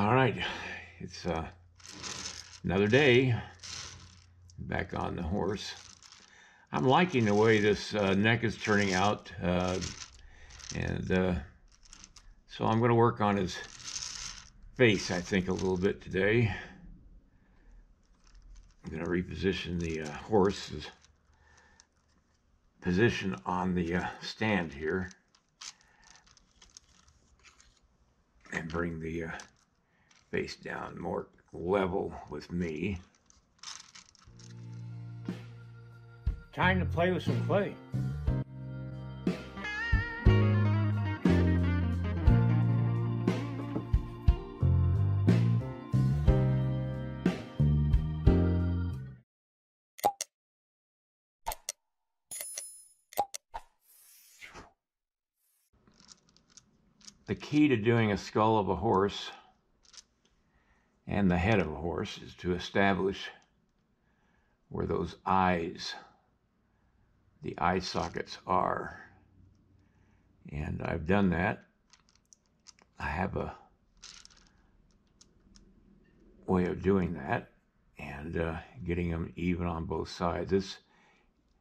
All right, it's another day back on the horse. I'm liking the way this neck is turning out, so I'm going to work on his face, I think, a little bit today. I'm going to reposition the horse's position on the stand here and bring the face down more level with me. Time to play with some clay. The key to doing a skull of a horse and the head of a horse is to establish where those eyes, the eye sockets, are. And I've done that. I have a way of doing that and getting them even on both sides.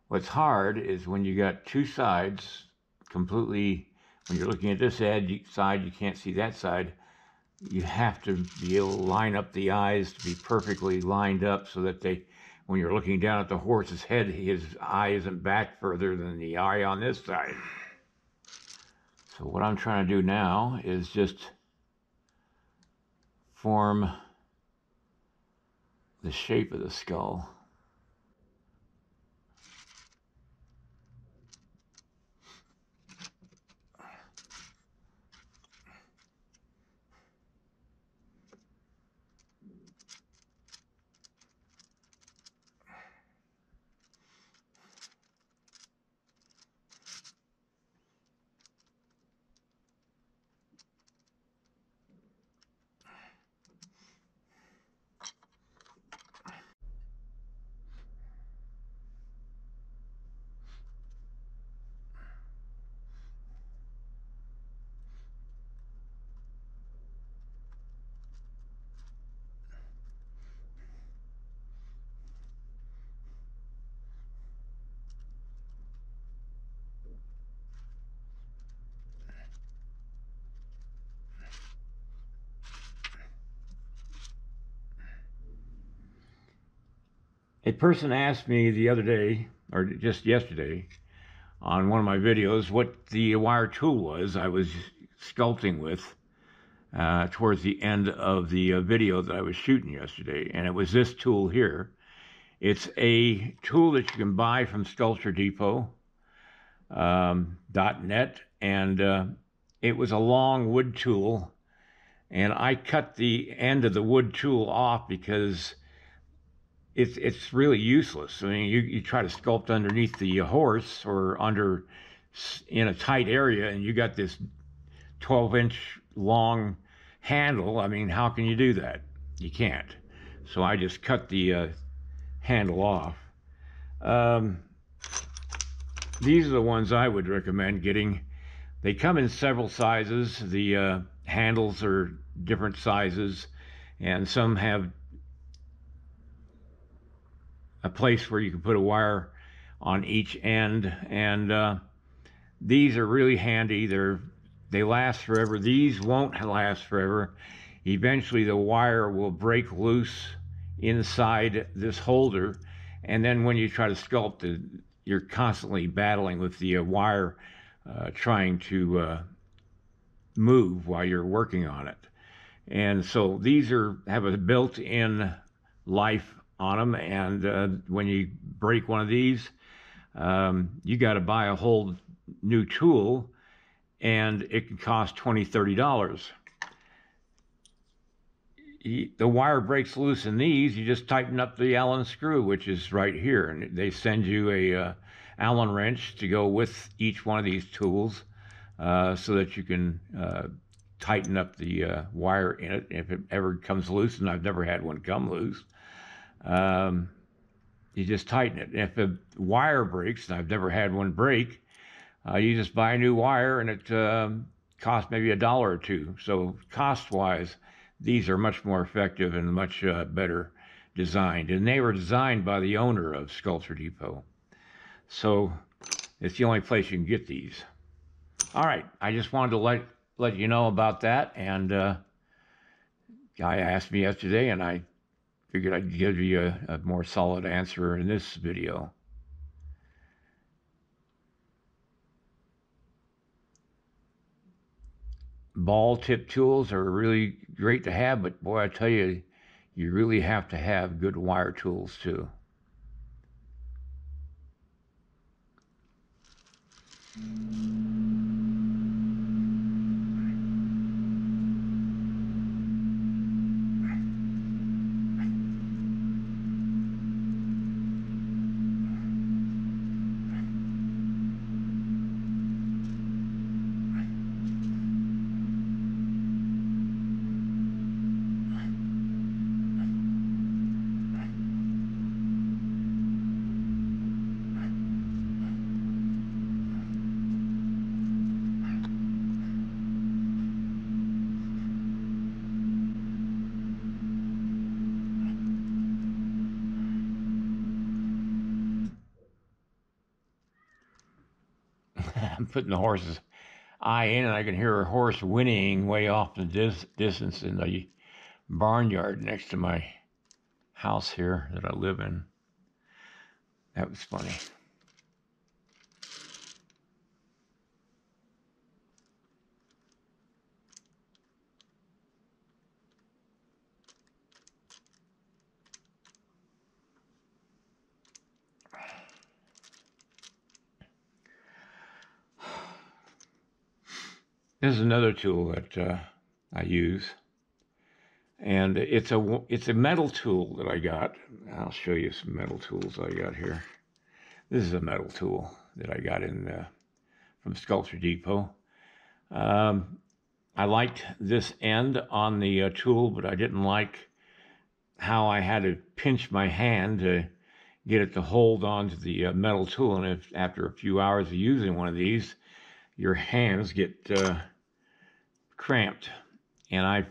What's hard is when you got two sides completely. When you're looking at this side, you can't see that side. You have to be able to line up the eyes to be perfectly lined up so that they, when you're looking down at the horse's head, his eye isn't back further than the eye on this side. So what I'm trying to do now is just form the shape of the skull. A person asked me the other day, or just yesterday, on one of my videos, what the wire tool was I was sculpting with towards the end of the video that I was shooting yesterday, and it was this tool here. It's a tool that you can buy from SculptureDepot.net, and it was a long wood tool, and I cut the end of the wood tool off because it's really useless. I mean, you try to sculpt underneath the horse or in a tight area, and you got this 12-inch long handle. I mean, how can you do that? You can't. So I just cut the handle off. These are the ones I would recommend getting. They come in several sizes. The handles are different sizes, and some have a place where you can put a wire on each end, and these are really handy. They last forever. These won't last forever. Eventually the wire will break loose inside this holder, and then when you try to sculpt it, you're constantly battling with the wire trying to move while you're working on it. And so these have a built-in life on them, and when you break one of these, you got to buy a whole new tool, and it can cost $20–$30. The wire breaks loose in these. You just tighten up the Allen screw, which is right here, and they send you a Allen wrench to go with each one of these tools, so that you can tighten up the wire in it if it ever comes loose. And I've never had one come loose. You just tighten it. If the wire breaks, and I've never had one break, you just buy a new wire, and it costs maybe $1 or $2. So cost-wise, these are much more effective and much better designed. And they were designed by the owner of Sculpture Depot. So it's the only place you can get these. All right, I just wanted to let you know about that. And guy asked me yesterday, and I figured I'd give you a more solid answer in this video. Ball tip tools are really great to have, but boy, I tell you, you really have to have good wire tools too. I'm putting the horse's eye in, and I can hear a horse whinnying way off in the distance in the barnyard next to my house here that I live in. That was funny. This is another tool that I use, and it's a metal tool that I got. I'll show you some metal tools I got here. This is a metal tool that I got in from Sculpture Depot. I liked this end on the tool, but I didn't like how I had to pinch my hand to get it to hold on to the metal tool. And if, after a few hours of using one of these, your hands get cramped, and I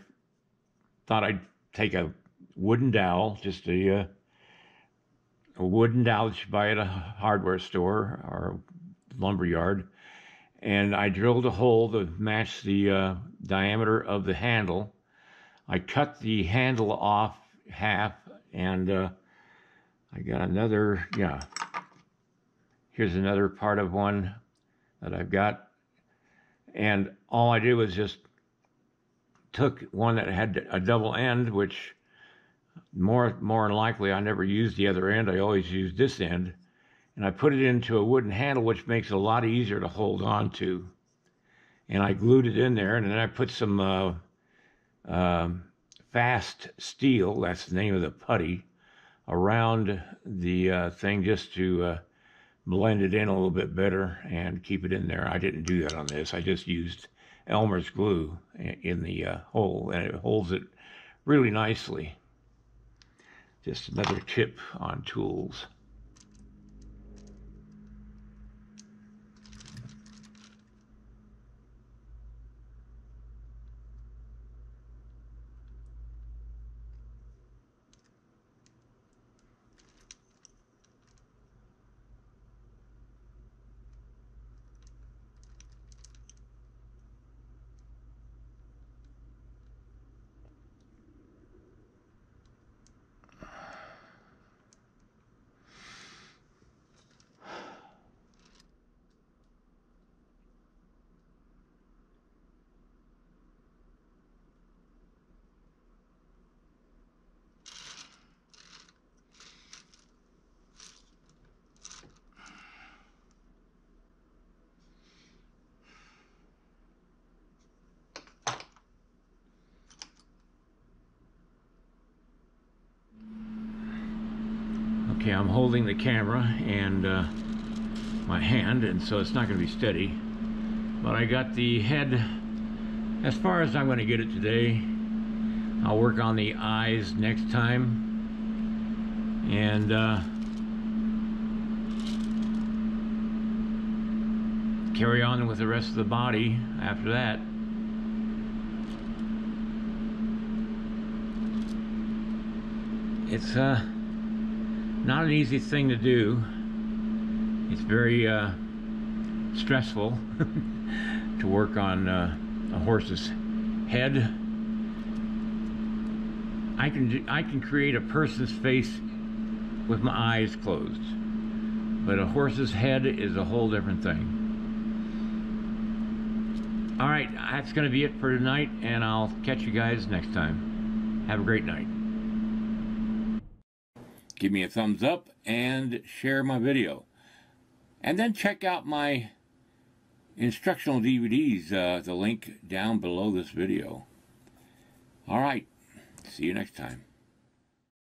thought I'd take a wooden dowel, just a wooden dowel that you buy at a hardware store or lumber yard, and I drilled a hole to match the diameter of the handle. I cut the handle off half, and I got another, yeah, here's another part of one that I've got. And all I did was just took one that had a double end, which more than likely I never used the other end. I always used this end. And I put it into a wooden handle, which makes it a lot easier to hold on to. And I glued it in there, and then I put some fast steel, that's the name of the putty, around the thing just to blend it in a little bit better and keep it in there. I didn't do that on this. I just used Elmer's glue in the hole, and it holds it really nicely. Just another tip on tools. Okay, I'm holding the camera and my hand, and so it's not going to be steady. But I got the head as far as I'm going to get it today. I'll work on the eyes next time. And carry on with the rest of the body after that. It's not an easy thing to do. It's very stressful to work on a horse's head. I can create a person's face with my eyes closed, but a horse's head is a whole different thing. All right, that's going to be it for tonight, and I'll catch you guys next time. Have a great night. Give me a thumbs up and share my video. And then check out my instructional DVDs, the link down below this video. All right, see you next time.